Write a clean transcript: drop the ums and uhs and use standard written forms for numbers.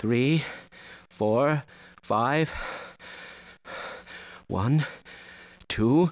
3, 4, 5, 1, 2,